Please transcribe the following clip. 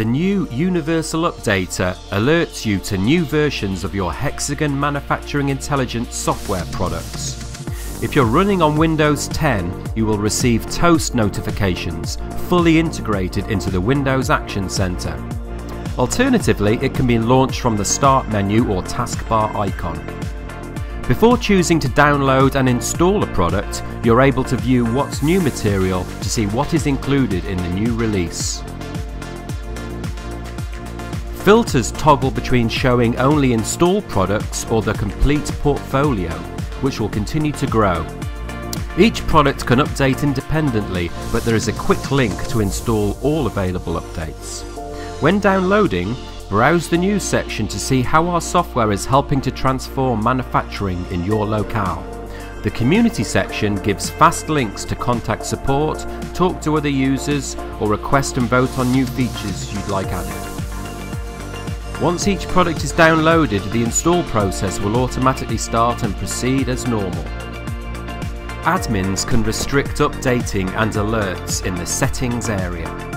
The new Universal Updater alerts you to new versions of your Hexagon Manufacturing Intelligence software products. If you're running on Windows 10, you will receive Toast notifications, fully integrated into the Windows Action Center. Alternatively, it can be launched from the Start menu or taskbar icon. Before choosing to download and install a product, you're able to view what's new material to see what is included in the new release. Filters toggle between showing only installed products or the complete portfolio, which will continue to grow. Each product can update independently, but there is a quick link to install all available updates. When downloading, browse the news section to see how our software is helping to transform manufacturing in your locale. The community section gives fast links to contact support, talk to other users, or request and vote on new features you'd like added. Once each product is downloaded, the install process will automatically start and proceed as normal. Admins can restrict updating and alerts in the settings area.